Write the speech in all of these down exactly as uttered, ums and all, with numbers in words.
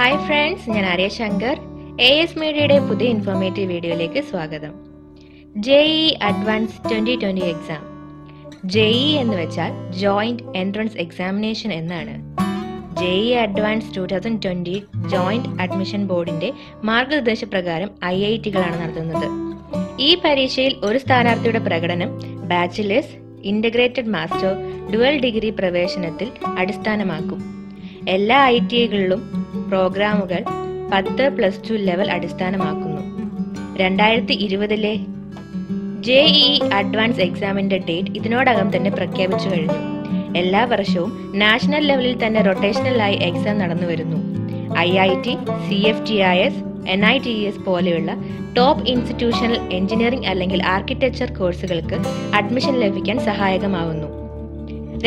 Hi friends, I am Arya Shankar. A S Media's new informative video. Welcome. J E E Advanced twenty twenty exam. J E E ennu Joint Entrance Examination ennaanu. J E E Advanced twenty twenty Joint Admission Board inde margaradesha prakaram I I T galana nadathunathu. Ee parishayil oru sthanarthiyude prakadanam bachelor's, integrated master, dual degree praveshanathil adisthanamakum. എല്ലാ ഐടിഐകളിലും പ്രോഗ്രാമുകൾ പത്ത് plus two level അടിസ്ഥാനമാക്കുന്നു. രണ്ടായിരത്തി ഇരുപതിലെ JEE advance എക്സാമിന്റെ date ഇതിനോടകം തന്നെ പ്രഖ്യാപിച്ചു കഴിഞ്ഞു. എല്ലാ വർഷവും നാഷണൽ ലെവലിൽ തന്നെ റൊട്ടേഷണലായി എക്സാം നടന്നു വരുന്നു. I I T, C F T I S, N I T S പോലെയുള്ള ടോപ്പ് ഇൻസ്റ്റിറ്റ്യൂഷണൽ എഞ്ചിനീയറിംഗ് അല്ലെങ്കിൽ ആർക്കിടെക്ചർ കോഴ്സുകൾക്ക് അഡ്മിഷൻ ലഭിക്കാൻ സഹായകമാവുന്നു.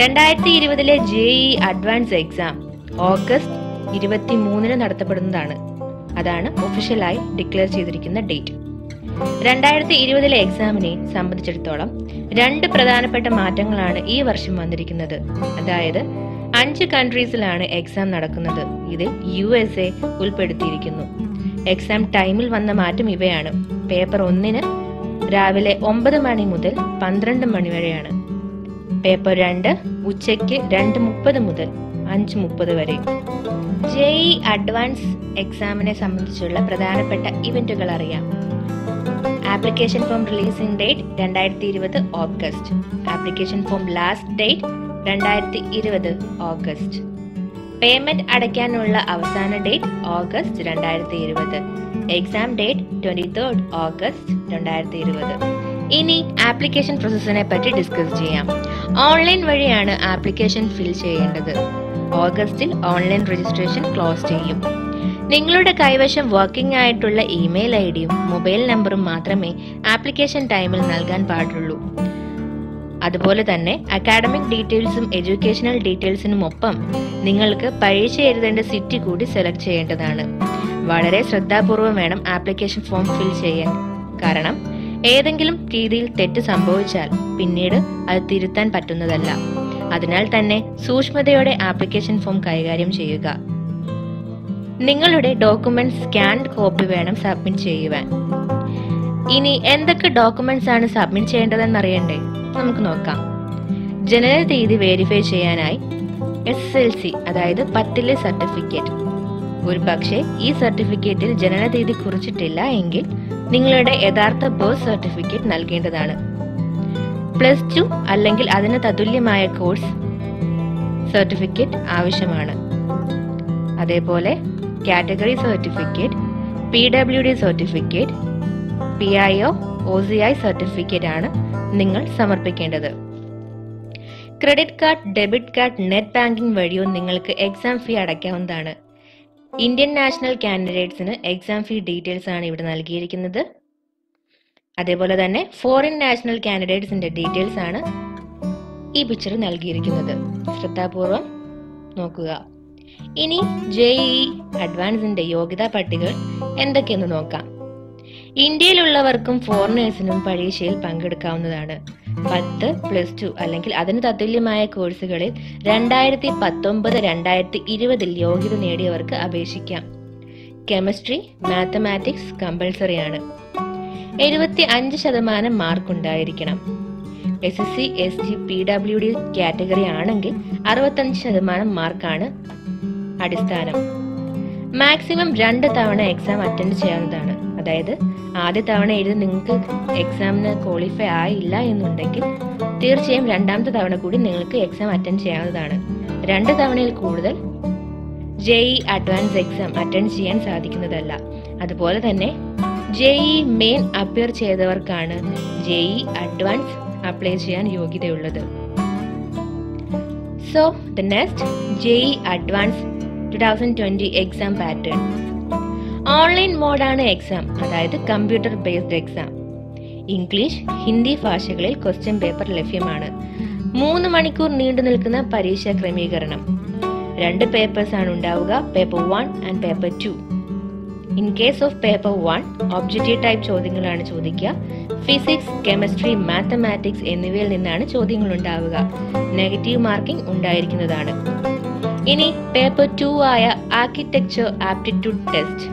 രണ്ടായിരത്തി ഇരുപതിലെ ജെഇഇ അഡ്വാൻസ് എക്സാം ഓഗസ്റ്റ് ഇരുപത്തി മൂന്നിന് നടത്തപ്പെടുന്നതാണ്. അതാണ് ഒഫീഷ്യലായി ഡിക്ലെയർ ചെയ്തിരിക്കുന്ന ഡേറ്റ്. രണ്ടായിരത്തി ഇരുപതിലെ എക്സാമിനെ സംബന്ധിച്ചിടത്തോളം രണ്ട് പ്രധാനപ്പെട്ട മാറ്റങ്ങളാണ് ഈ വർഷം വന്നിരിക്കുന്നത്. അതായത് അഞ്ച് കൺട്രീസിലാണ് എക്സാം നടക്കുന്നത്. ഇതിൽ യു എസ് എ ഉൾപ്പെടുത്തിയിരിക്കുന്നു. എക്സാം ടൈമിൽ വന്ന മാറ്റം ഇവയാണ്. പേപ്പർ ഒന്നിന് രാവിലെ ഒമ്പത് മണി മുതൽ പന്ത്രണ്ട് മണി വരെയാണ്. പേപ്പർ രണ്ട് ഉച്ചയ്ക്ക് രണ്ട് മുപ്പത് മുതൽ അഞ്ച് മുപ്പത് വരെ. ജെഇഇ അഡ്വാൻസ് എക്സാമിനെ സംബന്ധിച്ചുള്ള പ്രധാനപ്പെട്ട ഇവന്റുകൾ അറിയാം. ആപ്ലിക്കേഷൻ ഫോം റിലീസിംഗ് ഡേറ്റ് രണ്ടായിരത്തി ഇരുപത് August. Application form last date രണ്ടായിരത്തി ഇരുപത് ഓഗസ്റ്റ്. പേയ്മെന്റ് അടയ്ക്കാനുള്ള അവസാന ഡേറ്റ് ഓഗസ്റ്റ് രണ്ടായിരത്തി ഇരുപത്. Exam date twenty third August രണ്ടായിരത്തി ഇരുപത്. ഇനി ആപ്ലിക്കേഷൻ പ്രോസസ്സിനെ പറ്റി ഡിസ്കസ് ചെയ്യാം. ഓൺലൈൻ വഴിയാണ് ആപ്ലിക്കേഷൻ ഫിൽ ചെയ്യേണ്ടത്. ഓഗസ്റ്റിൽ ഓൺലൈൻ രജിസ്ട്രേഷൻ ക്ലോസ് ചെയ്യും. നിങ്ങളുടെ കൈവശം വർക്കിംഗ് ആയിട്ടുള്ള ഇമെയിൽ ഐ ഡിയും മൊബൈൽ നമ്പറും മാത്രമേ ആപ്ലിക്കേഷൻ ടൈമിൽ നൽകാൻ പാടുള്ളൂ. അതുപോലെ തന്നെ അക്കാഡമിക് ഡീറ്റെയിൽസും എഡ്യൂക്കേഷണൽ ഡീറ്റെയിൽസിനുമൊപ്പം നിങ്ങൾക്ക് പരീക്ഷ എഴുതേണ്ട സിറ്റി കൂടി സെലക്ട് ചെയ്യേണ്ടതാണ്. വളരെ ശ്രദ്ധാപൂർവം വേണം ആപ്ലിക്കേഷൻ ഫോം ഫിൽ ചെയ്യാൻ. കാരണം ഏതെങ്കിലും രീതിയിൽ തെറ്റ് സംഭവിച്ചാൽ പിന്നീട് അത് തിരുത്താൻ പറ്റുന്നതല്ല. അതിനാൽ തന്നെ സൂക്ഷ്മതയോടെ ആപ്ലിക്കേഷൻ ഫോം കൈകാര്യം ചെയ്യുക. നിങ്ങളുടെ ഡോക്യുമെന്റ് സ്കാൻഡ് കോപ്പി വേണം സബ്മിറ്റ് ചെയ്യുവാൻ. ഇനി എന്തൊക്കെ ഡോക്യുമെന്റ്സ് ആണ് സബ്മിറ്റ് ചെയ്യേണ്ടതെന്ന് അറിയണ്ടേ? നമുക്ക് നോക്കാം. ജനന തീയതി വെരിഫൈ ചെയ്യാനായി എസ് എസ് എൽ സി, അതായത് പത്തിലെ സർട്ടിഫിക്കറ്റ്. ഒരു പക്ഷേ ഈ സർട്ടിഫിക്കറ്റിൽ ജനന തീയതി കുറിച്ചിട്ടില്ല എങ്കിൽ നിങ്ങളുടെ യഥാർത്ഥ ബർത്ത് സർട്ടിഫിക്കറ്റ് നൽകേണ്ടതാണ്. പ്ലസ് ടു അല്ലെങ്കിൽ അതിന് തത്തുല്യമായ കോഴ്സ് സർട്ടിഫിക്കറ്റ് ആവശ്യമാണ്. അതേപോലെ category certificate, P W D certificate, P I O, O C I certificate ആണ് നിങ്ങൾ സമർപ്പിക്കേണ്ടത്. Credit card, debit card, net banking വഴിയോ നിങ്ങൾക്ക് എക്സാം ഫീ അടയ്ക്കാവുന്നതാണ്. ഇന്ത്യൻ നാഷണൽ കാൻഡിഡേറ്റ്സിന് എക്സാം ഫീ ഡീറ്റെയിൽസ് ആണ് ഇവിടെ നൽകിയിരിക്കുന്നത്. അതേപോലെ തന്നെ ഫോറിൻ നാഷണൽ കാൻഡിഡേറ്റ്സിന്റെ ഡീറ്റെയിൽസ് ആണ് ഈ പിക്ചർ നൽകിയിരിക്കുന്നത്. ശ്രദ്ധാപൂർവം നോക്കുക. ഇനി ജെഇഇ അഡ്വാൻസിന്റെ യോഗ്യതാ പട്ടികകൾ എന്തൊക്കെയെന്ന് നോക്കാം. ഇന്ത്യയിലുള്ളവർക്കും ഫോറിനേഴ്സിനും പരീക്ഷയിൽ പങ്കെടുക്കാവുന്നതാണ്. പത്ത്, പ്ലസ് ടു അല്ലെങ്കിൽ അതിന് തത്തുല്യമായ കോഴ്സുകളിൽ രണ്ടായിരത്തി പത്തൊമ്പത് രണ്ടായിരത്തി ഇരുപതിൽ യോഗ്യത നേടിയവർക്ക് അപേക്ഷിക്കാം. കെമിസ്ട്രി, മാത്തമാറ്റിക്സ് കമ്പൽസറി ആണ്. എഴുപത്തി അഞ്ച് ശതമാനം മാർക്ക് ഉണ്ടായിരിക്കണം. S S C, S T, P W D category ആണെങ്കിൽ അറുപത്തഞ്ച് ശതമാനം മാർക്കാണ് അടിസ്ഥാനം. മാക്സിമം രണ്ട് തവണ എക്സാം അറ്റൻഡ് ചെയ്യാവുന്നതാണ്. അതായത് ആദ്യ തവണ എഴുതി നിങ്ങൾക്ക് എക്സാമിന് ക്വാളിഫൈ ആയില്ല എന്നുണ്ടെങ്കിൽ തീർച്ചയായും രണ്ടാമത്തെ തവണ കൂടി നിങ്ങൾക്ക് എക്സാം അറ്റൻഡ് ചെയ്യാവുന്നതാണ്. രണ്ട് തവണയിൽ കൂടുതൽ ജെഇഇ അഡ്വാൻസ് എക്സാം അറ്റൻഡ് ചെയ്യാൻ സാധിക്കുന്നതല്ല. അതുപോലെ തന്നെ ജെഇഇ മെയിൻ അപ്പിയർ ചെയ്തവർക്കാണ് ജെഇഇ അഡ്വാൻസ് അപ്ലൈ ചെയ്യാൻ യോഗ്യതയുള്ളത്. So the next JEE advance twenty twenty exam pattern. Online മോഡാണ് എക്സാം, അതായത് computer based exam. English, Hindi ഭാഷകളിൽ ക്വസ്റ്റ്യൻ പേപ്പർ ലഭ്യമാണ്. മൂന്ന് മണിക്കൂർ നീണ്ടു നിൽക്കുന്ന പരീക്ഷാ ക്രമീകരണം. രണ്ട് പേപ്പേഴ്സ് ആണ് ഉണ്ടാവുക, paper one and paper two. In case of paper one objective type ചോദ്യങ്ങളാണ് ചോദിക്കുക. ഫിസിക്സ്, കെമിസ്ട്രി, മാത്തമാറ്റിക്സ് എന്നിവയിൽ നിന്നാണ് ചോദ്യങ്ങൾ ഉണ്ടാവുക. നെഗറ്റീവ് മാർക്കിംഗ് ഉണ്ടായിരിക്കുന്നതാണ്. ഇനി പേപ്പർ ടു ആയ ആർക്കിടെക്ചർ ആപ്റ്റിറ്റ്യൂഡ് ടെസ്റ്റ്,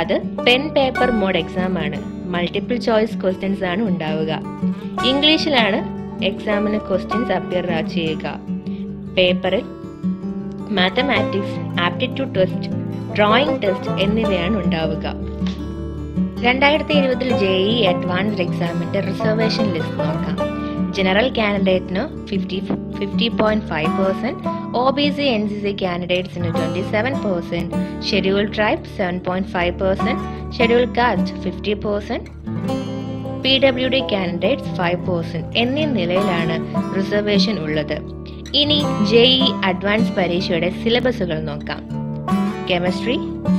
അത് പെൻ പേപ്പർ മോഡ് എക്സാം ആണ്. മൾട്ടിപ്പിൾ ചോയ്സ് ക്വസ്റ്റ്യൻസ് ആണ് ഉണ്ടാവുക. ഇംഗ്ലീഷിലാണ് എക്സാമിന് ക്വസ്റ്റ്യൻസ് അപ്പിയർ ചെയ്യുക. പേപ്പറിൽ mathematics, aptitude test, drawing test എന്നിവയാണ് ഉണ്ടാവുക. രണ്ടായിരത്തി ഇരുപതിൽ ജെ ഇ അഡ്വാൻസ്ഡ് എക്സാമിന്റെ റിസർവേഷൻ ലിസ്റ്റ് നോക്കാം. ജനറൽ കാൻഡിഡേറ്റിന് fifty fifty point five percent, O B C N C C കാൻഡിഡേറ്റ്സിന് twenty seven percent, schedule tribe seven point five percent, schedule caste fifty percent, P W D candidates five percent എന്നീ നിലയിലാണ് reservation ഉള്ളത്. ഇനി J E advance പരീക്ഷയുടെ സിലബസുകൾ നോക്കാം. Chemistry,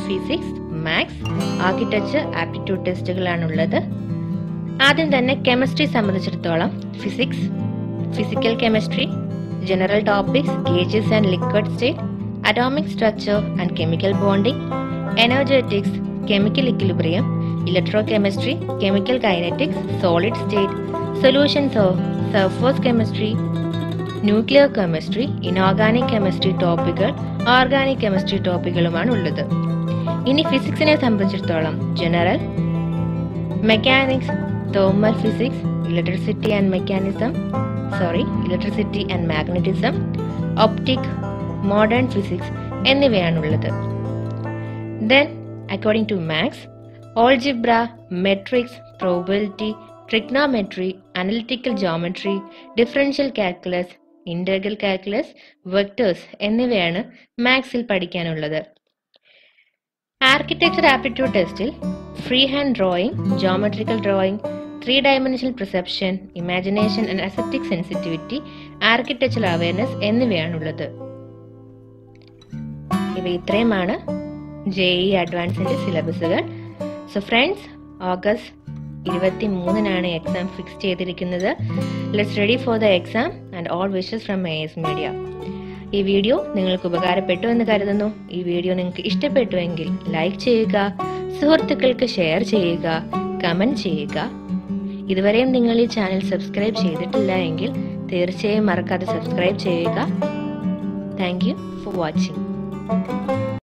physics, maths, architecture aptitude ടെസ്റ്റുകളാണുള്ളത്. ആദ്യം തന്നെ കെമിസ്ട്രി സംബന്ധിച്ചിടത്തോളം physics, physical chemistry, general topics, gases and liquid state, atomic structure and chemical bonding, energetics, chemical equilibrium, electro chemistry, chemical kinetics, solid state, solutions of surface chemistry, nuclear chemistry, inorganic chemistry ടോപ്പിക്കുകൾ, organic chemistry ടോപ്പിക്കുകളുമാണ് ഉള്ളത്. ഇനി ഫിസിക്സിനെ സംബന്ധിച്ചിടത്തോളം general, mechanics, thermal physics, electricity and mechanism sorry electricity and magnetism, optic, modern physics എന്നിവയാണുള്ളത്. Then according to maths, algebra, matrix, probability, trigonometry, analytical geometry, differential calculus, integral calculus, vectors എന്നിവയാണ് മാത്സിൽ പഠിക്കാനുള്ളത്. Architecture aptitude ടെസ്റ്റിൽ free hand drawing, geometrical drawing, three dimensional perception, imagination and aesthetic sensitivity, architecture awareness എന്നിവയാണുള്ളത്. ഇവ ഇത്രയുമാണ് J E അഡ്വാൻസിന്റെ സിലബസുകൾ. So friends, August ഇരുപത്തി മൂന്നിനാണ് എക്സാം ഫിക്സ് ചെയ്തിരിക്കുന്നത്. Let's ready for the exam and all wishes from A S media. ഈ video നിങ്ങൾക്ക് ഉപകാരപ്പെട്ടു എന്ന് കരുതുന്നു. ഈ വീഡിയോ നിങ്ങൾക്ക് ഇഷ്ടപ്പെട്ടുവെങ്കിൽ ലൈക്ക് ചെയ്യുക, സുഹൃത്തുക്കൾക്ക് ഷെയർ ചെയ്യുക, കമൻറ്റ് ചെയ്യുക. ഇതുവരെയും നിങ്ങൾ ഈ ചാനൽ സബ്സ്ക്രൈബ് ചെയ്തിട്ടില്ല എങ്കിൽ തീർച്ചയായും മറക്കാതെ സബ്സ്ക്രൈബ് ചെയ്യുക. Thank you for watching.